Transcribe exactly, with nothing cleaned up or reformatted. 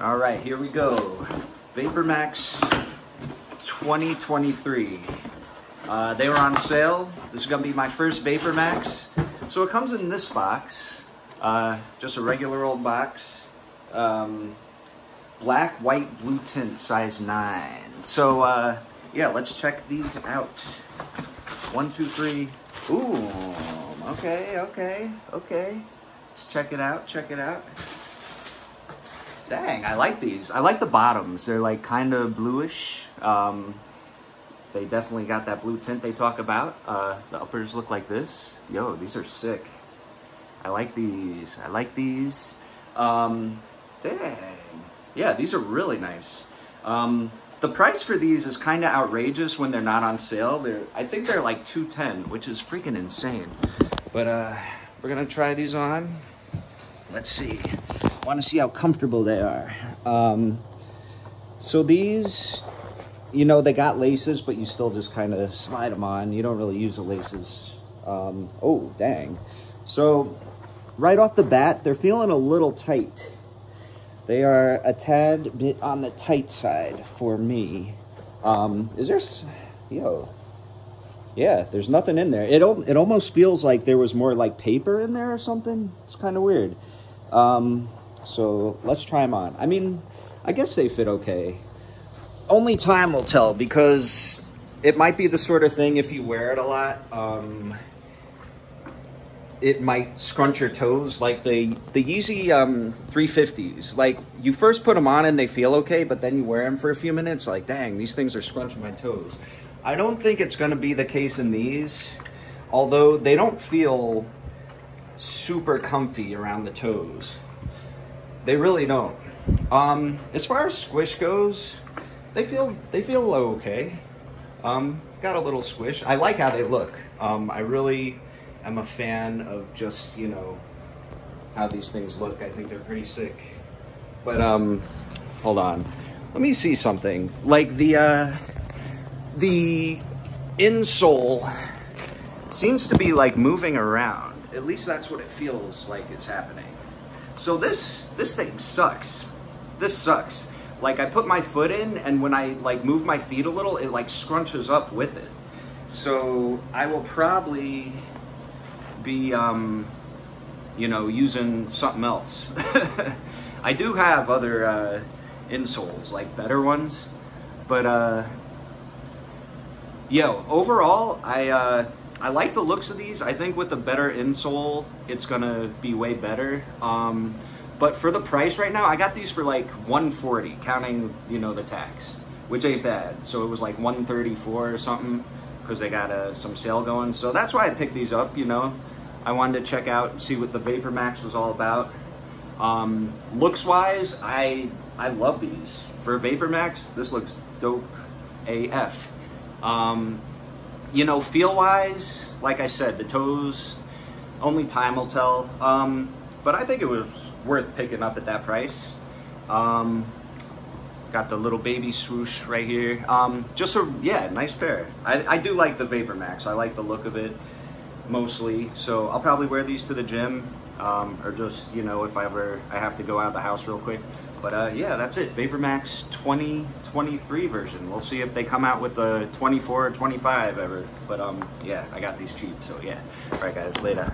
All right, here we go. Vapormax twenty twenty-three. Uh, they were on sale. This is gonna be my first Vapormax. So it comes in this box, uh, just a regular old box. Um, black, white, blue tint, size nine. So uh, yeah, let's check these out. One, two, three. Ooh, okay, okay, okay. Let's check it out, check it out. Dang, I like these. I like the bottoms. They're like kind of bluish. Um, they definitely got that blue tint they talk about. Uh, the uppers look like this. Yo, these are sick. I like these. I like these. Um, dang. Yeah, these are really nice. Um, the price for these is kind of outrageous when they're not on sale. They're, I think they're like two ten, which is freaking insane. But uh, we're going to try these on. Let's see. Want to see how comfortable they are. Um, so these, you know, they got laces, but you still just kind of slide them on. You don't really use the laces. Um, oh, dang. So right off the bat, they're feeling a little tight. They are a tad bit on the tight side for me. Um, is there, yo, yeah, there's nothing in there. It, it almost feels like there was more like paper in there or something. It's kind of weird. Um, so let's try them on. I mean, I guess they fit okay. Only time will tell, because it might be the sort of thing, if you wear it a lot, um, it might scrunch your toes. Like the, the Yeezy um, three fifties, like you first put them on and they feel okay, but then you wear them for a few minutes, like, dang, these things are scrunching my toes. I don't think it's going to be the case in these, although they don't feel super comfy around the toes. They really don't. Um, as far as squish goes, they feel they feel okay. Um, got a little squish. I like how they look. Um, I really am a fan of just, you know, how these things look. I think they're pretty sick. But um, hold on, let me see something. Like the uh, the insole seems to be like moving around. At least that's what it feels like it's happening. So this this thing sucks. This sucks. Like, I put my foot in, and when I like move my feet a little, it like scrunches up with it. So I will probably be, um, you know, using something else. I do have other uh, insoles, like better ones, but uh, yo, overall, I. Uh, I like the looks of these. I think with the better insole, it's gonna be way better. Um, but for the price right now, I got these for like one forty, counting, you know, the tax, which ain't bad. So it was like one thirty-four or something, because they got uh, some sale going. So that's why I picked these up, you know. I wanted to check out and see what the Vapormax was all about. Um, Looks-wise, I, I love these. For Vapormax, this looks dope A F. Um, You know, feel-wise, like I said, the toes, only time will tell. Um, but I think it was worth picking up at that price. Um, got the little baby swoosh right here. Um, just a, yeah, nice pair. I, I do like the Vapormax. I like the look of it, mostly. So I'll probably wear these to the gym, um, or just, you know, if I ever I have to go out of the house real quick. But uh, yeah, that's it. Vapormax twenty twenty-three version. We'll see if they come out with the twenty-four or twenty-five ever. But um, yeah, I got these cheap, so yeah. All right, guys, later.